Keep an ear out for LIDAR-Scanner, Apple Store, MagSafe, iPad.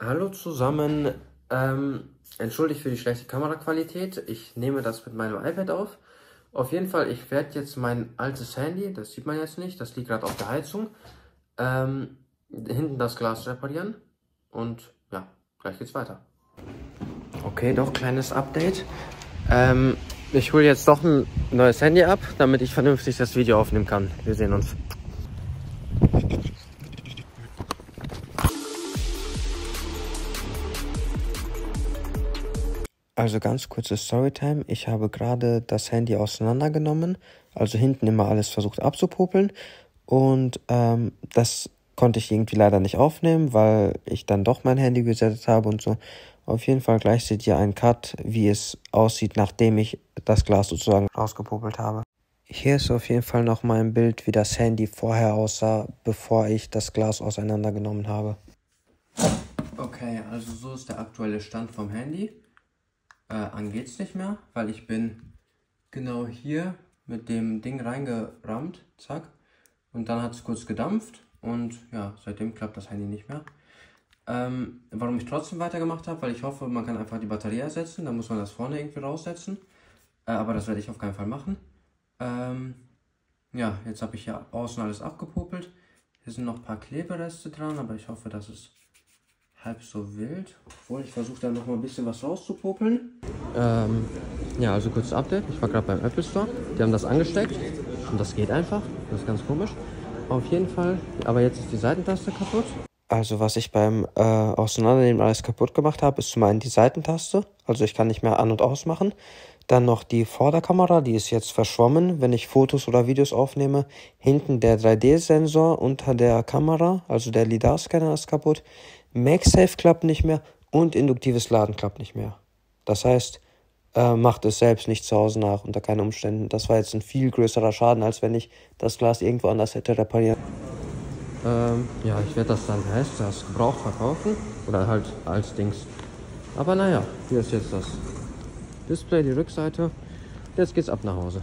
Hallo zusammen, entschuldigt für die schlechte Kameraqualität, ich nehme das mit meinem iPad auf. Auf jeden Fall, ich werde jetzt mein altes Handy, das sieht man jetzt nicht, das liegt gerade auf der Heizung, hinten das Glas reparieren und ja, gleich geht's weiter. Okay, doch, kleines Update. Ich hole jetzt doch ein neues Handy ab, damit ich vernünftig das Video aufnehmen kann. Wir sehen uns. Also ganz kurze Storytime, ich habe gerade das Handy auseinandergenommen, also hinten immer alles versucht abzupopeln und das konnte ich irgendwie leider nicht aufnehmen, weil ich dann doch mein Handy gesetzt habe und so. Auf jeden Fall gleich seht ihr einen Cut, wie es aussieht, nachdem ich das Glas sozusagen ausgepopelt habe. Hier ist auf jeden Fall nochmal ein Bild, wie das Handy vorher aussah, bevor ich das Glas auseinandergenommen habe. Okay, also so ist der aktuelle Stand vom Handy. An geht's nicht mehr, weil ich bin genau hier mit dem Ding reingerammt, zack, und dann hat es kurz gedampft und ja, seitdem klappt das Handy nicht mehr. Warum ich trotzdem weitergemacht habe, weil ich hoffe, man kann einfach die Batterie ersetzen, dann muss man das vorne irgendwie raussetzen, aber das werde ich auf keinen Fall machen. Ja, jetzt habe ich hier außen alles abgepopelt, hier sind noch ein paar Klebereste dran, aber ich hoffe, dass es halb so wild, obwohl ich versuche da noch mal ein bisschen was rauszupopeln. Ja, also kurzes Update, ich war gerade beim Apple Store, die haben das angesteckt und das geht einfach, das ist ganz komisch. Auf jeden Fall, aber jetzt ist die Seitentaste kaputt. Also was ich beim Auseinandernehmen alles kaputt gemacht habe, ist zum einen die Seitentaste, also ich kann nicht mehr an- und aus machen. Dann noch die Vorderkamera, die ist jetzt verschwommen, wenn ich Fotos oder Videos aufnehme. Hinten der 3D-Sensor unter der Kamera, also der LIDAR-Scanner ist kaputt. MagSafe klappt nicht mehr und induktives Laden klappt nicht mehr. Das heißt, macht es selbst nicht zu Hause nach, unter keinen Umständen. Das war jetzt ein viel größerer Schaden, als wenn ich das Glas irgendwo anders hätte reparieren. Ja, ich werde das dann als Gebrauch verkaufen oder halt als Dings. Aber naja, hier ist jetzt das Display, die Rückseite. Jetzt geht's ab nach Hause.